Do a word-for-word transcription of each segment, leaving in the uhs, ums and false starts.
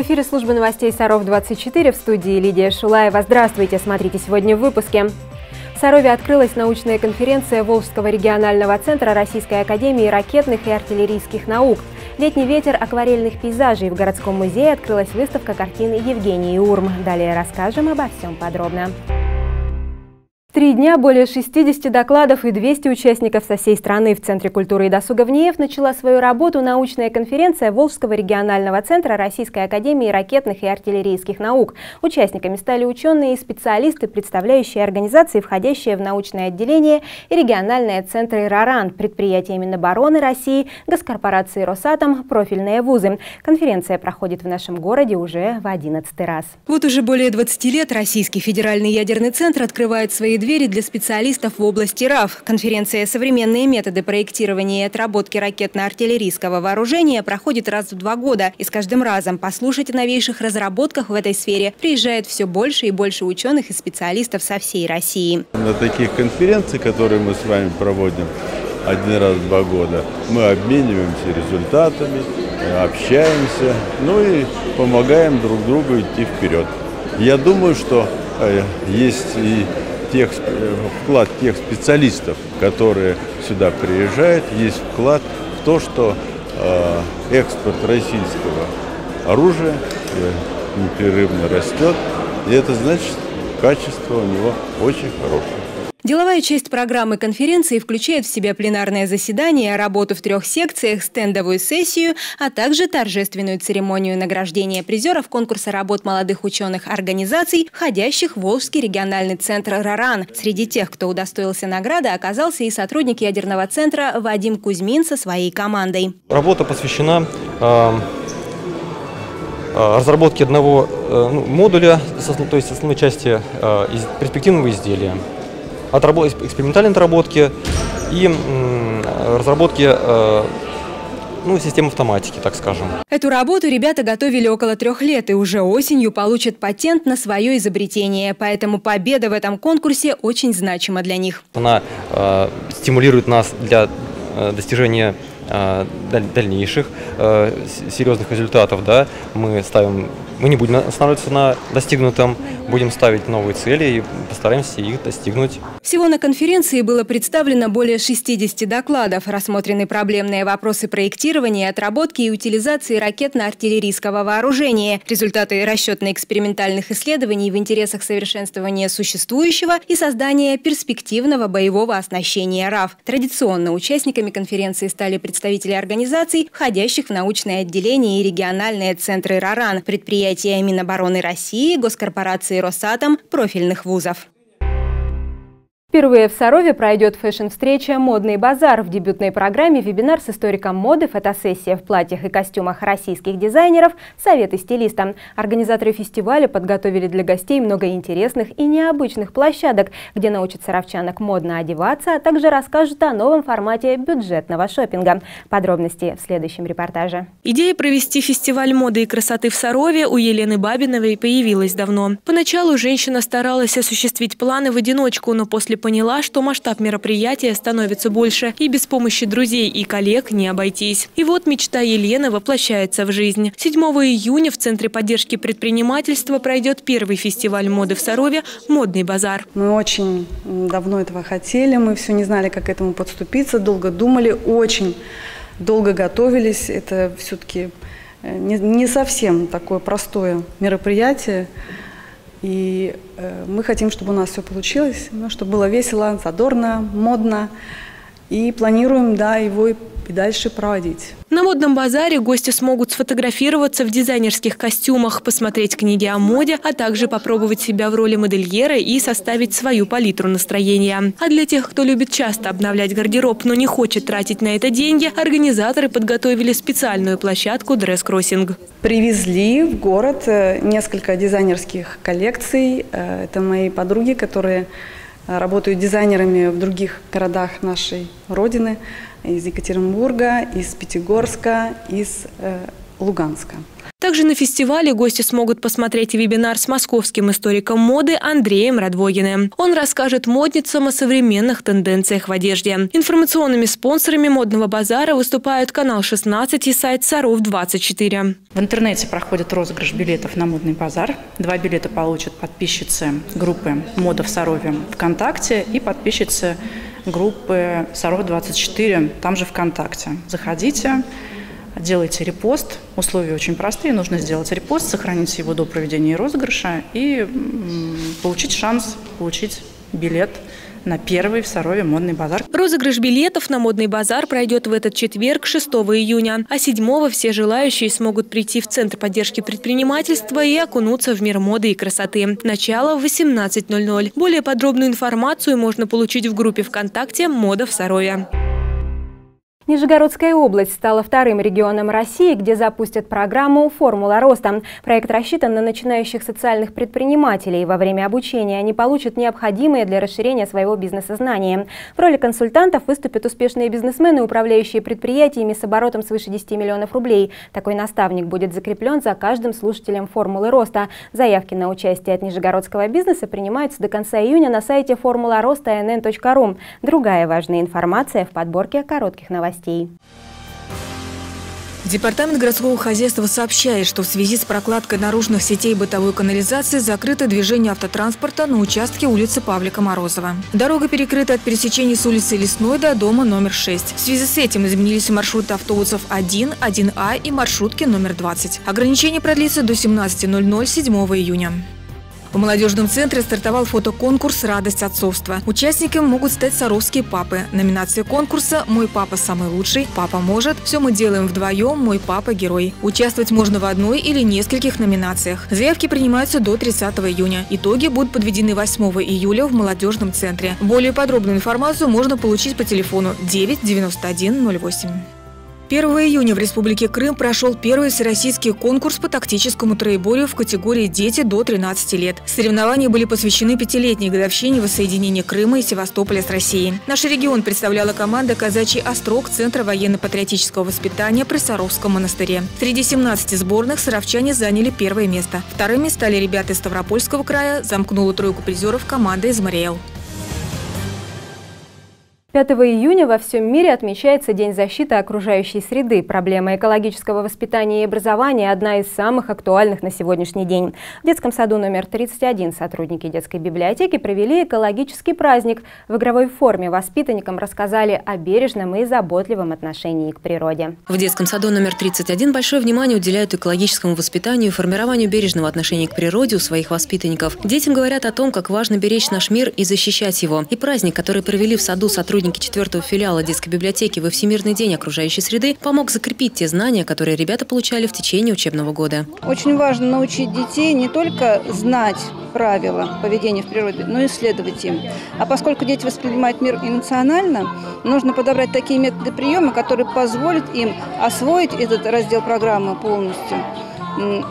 В эфире служба новостей Саров двадцать четыре, в студии Лидия Шулаева. Здравствуйте, смотрите сегодня в выпуске. В Сарове открылась научная конференция Волжского регионального центра Российской академии ракетных и артиллерийских наук. Летний ветер акварельных пейзажей. В городском музее открылась выставка картин Евгений Урм. Далее расскажем обо всем подробно. Три дня, более шестидесяти докладов и двухсот участников со всей страны. В Центре культуры и досуга ВНИИЭФ начала свою работу научная конференция Волжского регионального центра Российской академии ракетных и артиллерийских наук. Участниками стали ученые и специалисты, представляющие организации, входящие в научное отделение и региональные центры РАРАН, предприятия Минобороны России, госкорпорации «Росатом», профильные вузы. Конференция проходит в нашем городе уже в одиннадцатый раз. Вот уже более двадцати лет Российский федеральный ядерный центр открывает свои двери для специалистов в области РАФ. Конференция «Современные методы проектирования и отработки ракетно-артиллерийского вооружения» проходит раз в два года. И с каждым разом послушать о новейших разработках в этой сфере приезжает все больше и больше ученых и специалистов со всей России. На таких конференциях, которые мы с вами проводим один раз в два года, мы обмениваемся результатами, общаемся, ну и помогаем друг другу идти вперед. Я думаю, что есть и Тех, вклад тех специалистов, которые сюда приезжают, есть вклад в то, что э, экспорт российского оружия э, непрерывно растет, и это значит, качество у него очень хорошее. Деловая часть программы конференции включает в себя пленарное заседание, работу в трех секциях, стендовую сессию, а также торжественную церемонию награждения призеров конкурса работ молодых ученых организаций, входящих в Волжский региональный центр РАРАН. Среди тех, кто удостоился награды, оказался и сотрудник ядерного центра Вадим Кузьмин со своей командой. Работа посвящена э, разработке одного э, модуля, то есть основной части э, из перспективного изделия, экспериментальной отработки и разработки ну, систем автоматики, так скажем. Эту работу ребята готовили около трех лет и уже осенью получат патент на свое изобретение. Поэтому победа в этом конкурсе очень значима для них. Она э, стимулирует нас для достижения э, дальнейших э, серьезных результатов. Да? Мы ставим... Мы не будем останавливаться на достигнутом, будем ставить новые цели и постараемся их достигнуть. Всего на конференции было представлено более шестидесяти докладов. Рассмотрены проблемные вопросы проектирования, отработки и утилизации ракетно-артиллерийского вооружения, результаты расчетно-экспериментальных исследований в интересах совершенствования существующего и создания перспективного боевого оснащения РАФ. Традиционно участниками конференции стали представители организаций, входящих в научное отделение и региональные центры РАРАН, предприятия Минобороны России, госкорпорации «Росатом», профильных вузов. Впервые в Сарове пройдет фэшн-встреча «Модный базар». В дебютной программе вебинар с историком моды, фотосессия в платьях и костюмах российских дизайнеров, советы стилиста. Организаторы фестиваля подготовили для гостей много интересных и необычных площадок, где научат саровчанок модно одеваться, а также расскажут о новом формате бюджетного шопинга. Подробности в следующем репортаже. Идея провести фестиваль моды и красоты в Сарове у Елены Бабиновой появилась давно. Поначалу женщина старалась осуществить планы в одиночку, но после поняла, что масштаб мероприятия становится больше, и без помощи друзей и коллег не обойтись. И вот мечта Елены воплощается в жизнь. седьмого июня в Центре поддержки предпринимательства пройдет первый фестиваль моды в Сарове «Модный базар». Мы очень давно этого хотели, мы все не знали, как к этому подступиться, долго думали, очень долго готовились. Это все-таки не, не совсем такое простое мероприятие. И мы хотим, чтобы у нас все получилось, чтобы было весело, задорно, модно. И планируем, да, его и дальше проводить. На модном базаре гости смогут сфотографироваться в дизайнерских костюмах, посмотреть книги о моде, а также попробовать себя в роли модельера и составить свою палитру настроения. А для тех, кто любит часто обновлять гардероб, но не хочет тратить на это деньги, организаторы подготовили специальную площадку «Дресс-кроссинг». Привезли в город несколько дизайнерских коллекций. Это мои подруги, которые работают дизайнерами в других городах нашей Родины, из Екатеринбурга, из Пятигорска, из э, Луганска. Также на фестивале гости смогут посмотреть вебинар с московским историком моды Андреем Радвогиным. Он расскажет модницам о современных тенденциях в одежде. Информационными спонсорами модного базара выступают канал шестнадцать и сайт Саров двадцать четыре. В интернете проходит розыгрыш билетов на модный базар. Два билета получат подписчицы группы «Мода в Сарове» ВКонтакте и подписчицы группы «Саров двадцать четыре» там же ВКонтакте. Заходите, делайте репост. Условия очень простые. Нужно сделать репост, сохранить его до проведения розыгрыша и получить шанс получить билет на первый в Сарове модный базар. Розыгрыш билетов на модный базар пройдет в этот четверг, шестого июня. А седьмого все желающие смогут прийти в Центр поддержки предпринимательства и окунуться в мир моды и красоты. Начало в восемнадцать ноль-ноль. Более подробную информацию можно получить в группе ВКонтакте «Мода в Сарове». Нижегородская область стала вторым регионом России, где запустят программу «Формула роста». Проект рассчитан на начинающих социальных предпринимателей. Во время обучения они получат необходимые для расширения своего бизнеса знания. В роли консультантов выступят успешные бизнесмены, управляющие предприятиями с оборотом свыше десяти миллионов рублей. Такой наставник будет закреплен за каждым слушателем «Формулы роста». Заявки на участие от нижегородского бизнеса принимаются до конца июня на сайте формула роста точка эн эн точка ру. Другая важная информация в подборке коротких новостей. Департамент городского хозяйства сообщает, что в связи с прокладкой наружных сетей бытовой канализации закрыто движение автотранспорта на участке улицы Павлика Морозова. Дорога перекрыта от пересечения с улицы Лесной до дома номер шесть. В связи с этим изменились маршруты автобусов один, один А и маршрутки номер двадцать. Ограничение продлится до семнадцати ноль-ноль седьмого июня. В молодежном центре стартовал фотоконкурс «Радость отцовства». Участниками могут стать саровские папы. Номинация конкурса «Мой папа самый лучший», «Папа может», «Все мы делаем вдвоем», «Мой папа герой». Участвовать можно в одной или нескольких номинациях. Заявки принимаются до тридцатого июня. Итоги будут подведены восьмого июля в молодежном центре. Более подробную информацию можно получить по телефону девять девяносто один ноль восемь. первого июня в Республике Крым прошел первый всероссийский конкурс по тактическому троеборью в категории «Дети до тринадцати лет». Соревнования были посвящены пятилетней годовщине воссоединения Крыма и Севастополя с Россией. Наш регион представляла команда «Казачий острог» Центра военно-патриотического воспитания при Саровском монастыре. Среди семнадцати сборных саровчане заняли первое место. Вторыми стали ребята из Ставропольского края, замкнула тройку призеров команда из «Измариэл». пятого июня во всем мире отмечается День защиты окружающей среды. Проблема экологического воспитания и образования – одна из самых актуальных на сегодняшний день. В детском саду номер тридцать один сотрудники детской библиотеки провели экологический праздник. В игровой форме воспитанникам рассказали о бережном и заботливом отношении к природе. В детском саду номер тридцать один большое внимание уделяют экологическому воспитанию и формированию бережного отношения к природе у своих воспитанников. Детям говорят о том, как важно беречь наш мир и защищать его. И праздник, который провели в саду сотрудники четвёртого филиала детской библиотеки во Всемирный день окружающей среды, помог закрепить те знания, которые ребята получали в течение учебного года. Очень важно научить детей не только знать правила поведения в природе, но и следовать им. А поскольку дети воспринимают мир эмоционально, нужно подобрать такие методы приема, которые позволят им освоить этот раздел программы полностью.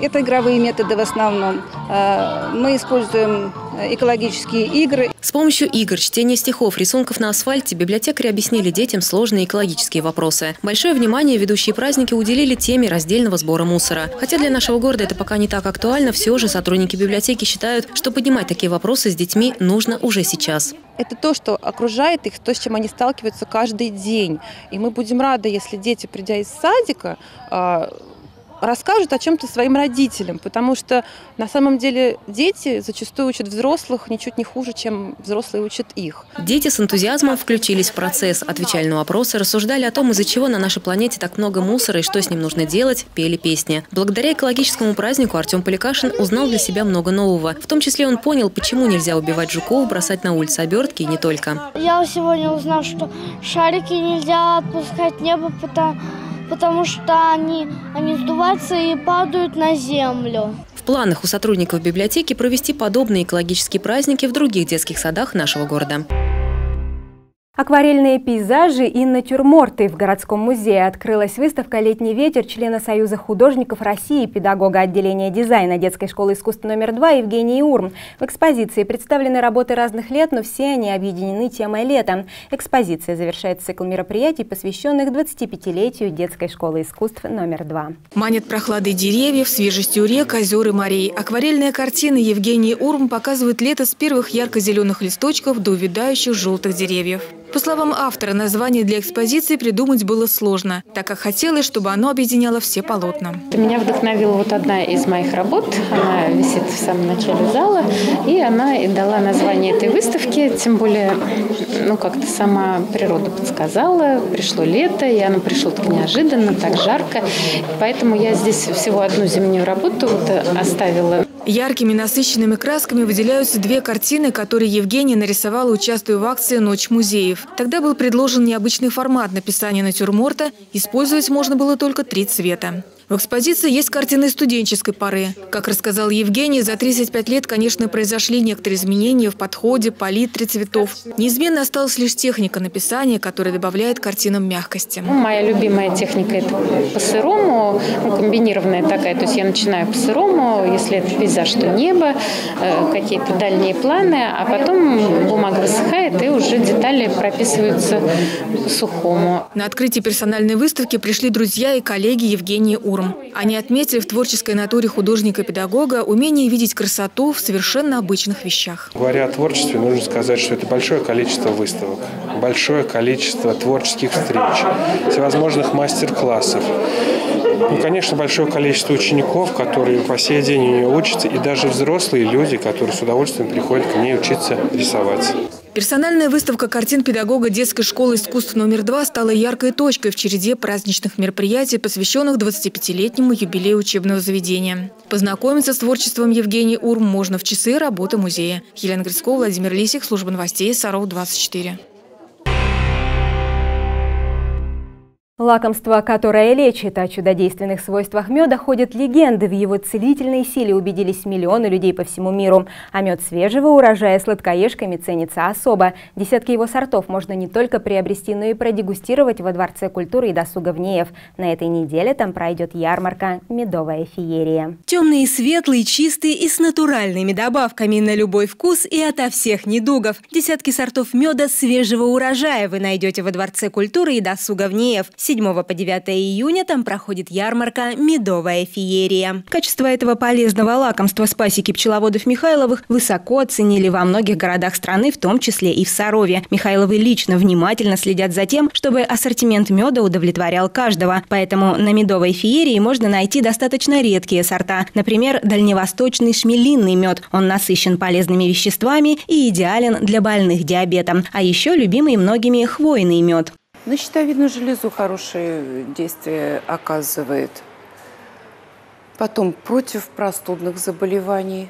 Это игровые методы в основном. Мы используем экологические игры. С помощью игр, чтения стихов, рисунков на асфальте библиотекари объяснили детям сложные экологические вопросы. Большое внимание ведущие праздники уделили теме раздельного сбора мусора. Хотя для нашего города это пока не так актуально, все же сотрудники библиотеки считают, что поднимать такие вопросы с детьми нужно уже сейчас. Это то, что окружает их, то, с чем они сталкиваются каждый день. И мы будем рады, если дети, придя из садика, расскажут о чем-то своим родителям, потому что на самом деле дети зачастую учат взрослых ничуть не хуже, чем взрослые учат их. Дети с энтузиазмом включились в процесс, отвечали на вопросы, рассуждали о том, из-за чего на нашей планете так много мусора и что с ним нужно делать, пели песни. Благодаря экологическому празднику Артем Поликашин узнал для себя много нового. В том числе он понял, почему нельзя убивать жуков, бросать на улице обертки и не только. Я сегодня узнал, что шарики нельзя отпускать в небо, потому... потому что они, они сдуваются и падают на землю. В планах у сотрудников библиотеки провести подобные экологические праздники в других детских садах нашего города. Акварельные пейзажи и натюрморты. В городском музее открылась выставка «Летний ветер» члена Союза художников России, педагога отделения дизайна детской школы искусств номер два Евгений Урм. В экспозиции представлены работы разных лет, но все они объединены темой лета. Экспозиция завершает цикл мероприятий, посвященных двадцатипятилетию детской школы искусств номер два. Манят прохладой деревьев, свежестью рек, озер и морей. Акварельная картина Евгений Урм показывает лето с первых ярко-зеленых листочков до увядающих желтых деревьев. По словам автора, название для экспозиции придумать было сложно, так как хотелось, чтобы оно объединяло все полотна. Меня вдохновила вот одна из моих работ. Она висит в самом начале зала, и она и дала название этой выставке. Тем более, ну как-то сама природа подсказала. Пришло лето, и оно пришло так неожиданно, так жарко. Поэтому я здесь всего одну зимнюю работу вот оставила. Яркими, насыщенными красками выделяются две картины, которые Евгения нарисовала, участвуя в акции «Ночь музеев». Тогда был предложен необычный формат написания натюрморта. Использовать можно было только три цвета. В экспозиции есть картины студенческой поры. Как рассказал Евгений, за тридцать пять лет, конечно, произошли некоторые изменения в подходе, палитре цветов. Неизменно осталась лишь техника написания, которая добавляет картинам мягкости. Ну, моя любимая техника – это по-сырому, ну, комбинированная такая. То есть я начинаю по-сырому, если это пейзаж, то небо, э, какие-то дальние планы, а потом бумага высыхает, и уже детали прописываются сухому. На открытие персональной выставки пришли друзья и коллеги Евгения Урм. Они отметили в творческой натуре художника-педагога умение видеть красоту в совершенно обычных вещах. Говоря о творчестве, нужно сказать, что это большое количество выставок, большое количество творческих встреч, всевозможных мастер-классов. Ну, конечно, большое количество учеников, которые по сей день у нее учатся, и даже взрослые люди, которые с удовольствием приходят к ней учиться рисовать. Персональная выставка картин педагога детской школы искусств номер два стала яркой точкой в череде праздничных мероприятий, посвященных двадцатипятилетнему юбилею учебного заведения. Познакомиться с творчеством Евгении Урм можно в часы работы музея. Елена Грискова, Владимир Лисик, служба новостей, Саров двадцать четыре. Лакомство, которое лечит. О чудодейственных свойствах меда ходят легенды. В его целительной силе убедились миллионы людей по всему миру. А мед свежего урожая сладкоежками ценится особо. Десятки его сортов можно не только приобрести, но и продегустировать во Дворце культуры и досуга ВНИИЭФ. На этой неделе там пройдет ярмарка «Медовая феерия». Темные, светлые, чистые и с натуральными добавками на любой вкус и ото всех недугов. Десятки сортов меда свежего урожая вы найдете во Дворце культуры и досуга ВНИИЭФ. С седьмого по девятое июня там проходит ярмарка «Медовая феерия». Качество этого полезного лакомства с пасеки пчеловодов Михайловых высоко оценили во многих городах страны, в том числе и в Сарове. Михайловы лично внимательно следят за тем, чтобы ассортимент меда удовлетворял каждого. Поэтому на «Медовой феерии» можно найти достаточно редкие сорта. Например, дальневосточный шмелинный мед. Он насыщен полезными веществами и идеален для больных диабетом. А еще любимый многими хвойный мед. На щитовидную железу хорошее действие оказывает. Потом против простудных заболеваний.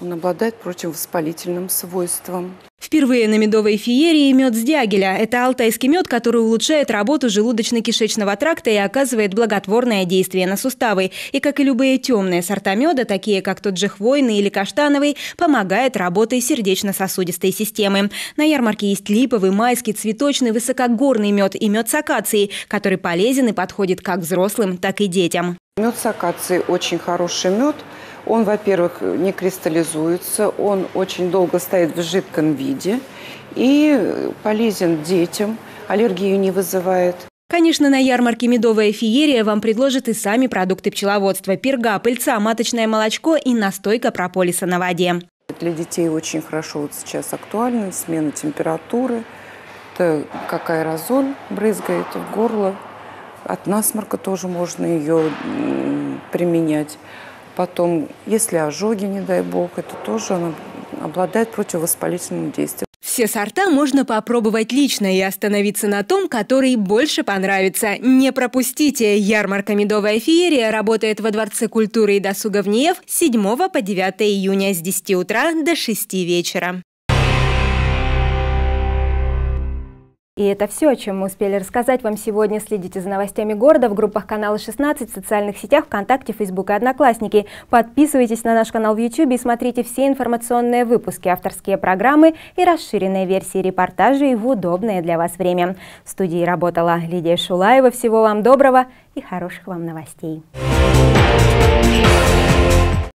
Он обладает противовоспалительным свойством. Впервые на «Медовой феерии» мед с дягеля. Это алтайский мед, который улучшает работу желудочно-кишечного тракта и оказывает благотворное действие на суставы. И как и любые темные сорта меда, такие как тот же хвойный или каштановый, помогает работе сердечно-сосудистой системы. На ярмарке есть липовый, майский, цветочный, высокогорный мед и мед с акацией, который полезен и подходит как взрослым, так и детям. Мед с акацией очень хороший мед. Он, во-первых, не кристаллизуется, он очень долго стоит в жидком виде и полезен детям, аллергию не вызывает. Конечно, на ярмарке «Медовая феерия» вам предложат и сами продукты пчеловодства – перга, пыльца, маточное молочко и настойка прополиса на воде. Для детей очень хорошо вот сейчас актуальна смена температуры, это как аэрозоль брызгает в горло, от насморка тоже можно ее применять. Потом, если ожоги, не дай бог, это тоже она обладает противовоспалительным действием. Все сорта можно попробовать лично и остановиться на том, который больше понравится. Не пропустите! Ярмарка «Медовая феерия» работает во Дворце культуры и досуга ВНИИЭФ с седьмого по девятое июня с десяти утра до шести вечера. И это все, о чем мы успели рассказать вам сегодня. Следите за новостями города в группах канала шестнадцать, в социальных сетях ВКонтакте, Фейсбук и Одноклассники. Подписывайтесь на наш канал в YouTube и смотрите все информационные выпуски, авторские программы и расширенные версии репортажей в удобное для вас время. В студии работала Лидия Шулаева. Всего вам доброго и хороших вам новостей.